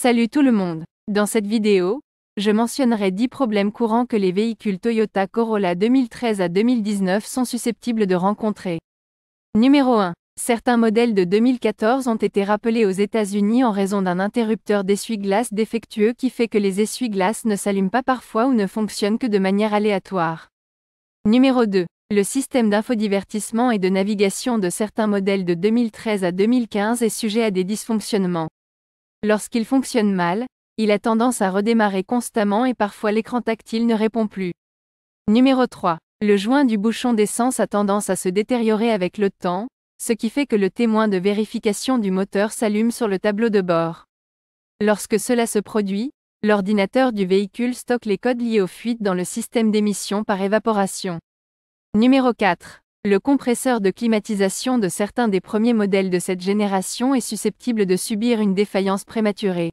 Salut tout le monde! Dans cette vidéo, je mentionnerai 10 problèmes courants que les véhicules Toyota Corolla 2013 à 2019 sont susceptibles de rencontrer. Numéro 1. Certains modèles de 2014 ont été rappelés aux États-Unis en raison d'un interrupteur d'essuie-glace défectueux qui fait que les essuie-glaces ne s'allument pas parfois ou ne fonctionnent que de manière aléatoire. Numéro 2. Le système d'infodivertissement et de navigation de certains modèles de 2013 à 2015 est sujet à des dysfonctionnements. Lorsqu'il fonctionne mal, il a tendance à redémarrer constamment et parfois l'écran tactile ne répond plus. Numéro 3. Le joint du bouchon d'essence a tendance à se détériorer avec le temps, ce qui fait que le témoin de vérification du moteur s'allume sur le tableau de bord. Lorsque cela se produit, l'ordinateur du véhicule stocke les codes liés aux fuites dans le système d'émission par évaporation. Numéro 4. Le compresseur de climatisation de certains des premiers modèles de cette génération est susceptible de subir une défaillance prématurée.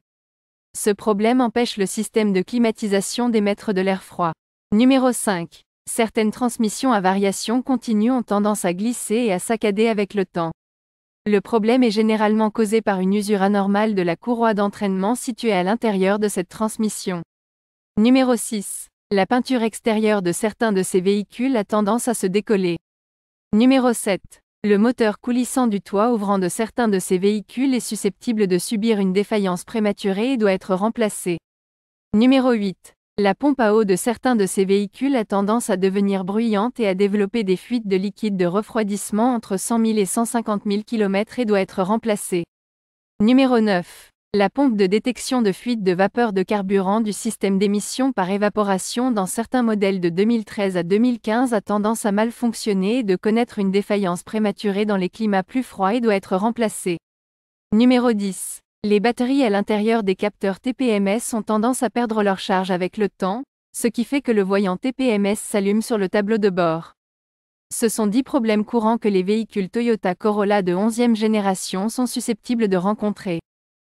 Ce problème empêche le système de climatisation d'émettre de l'air froid. Numéro 5. Certaines transmissions à variation continue ont tendance à glisser et à saccader avec le temps. Le problème est généralement causé par une usure anormale de la courroie d'entraînement située à l'intérieur de cette transmission. Numéro 6. La peinture extérieure de certains de ces véhicules a tendance à se décoller. Numéro 7. Le moteur coulissant du toit ouvrant de certains de ces véhicules est susceptible de subir une défaillance prématurée et doit être remplacé. Numéro 8. La pompe à eau de certains de ces véhicules a tendance à devenir bruyante et à développer des fuites de liquide de refroidissement entre 100 000 et 150 000 km et doit être remplacée. Numéro 9. La pompe de détection de fuite de vapeur de carburant du système d'émission par évaporation dans certains modèles de 2013 à 2015 a tendance à mal fonctionner et de connaître une défaillance prématurée dans les climats plus froids et doit être remplacée. Numéro 10. Les batteries à l'intérieur des capteurs TPMS ont tendance à perdre leur charge avec le temps, ce qui fait que le voyant TPMS s'allume sur le tableau de bord. Ce sont 10 problèmes courants que les véhicules Toyota Corolla de 11e génération sont susceptibles de rencontrer.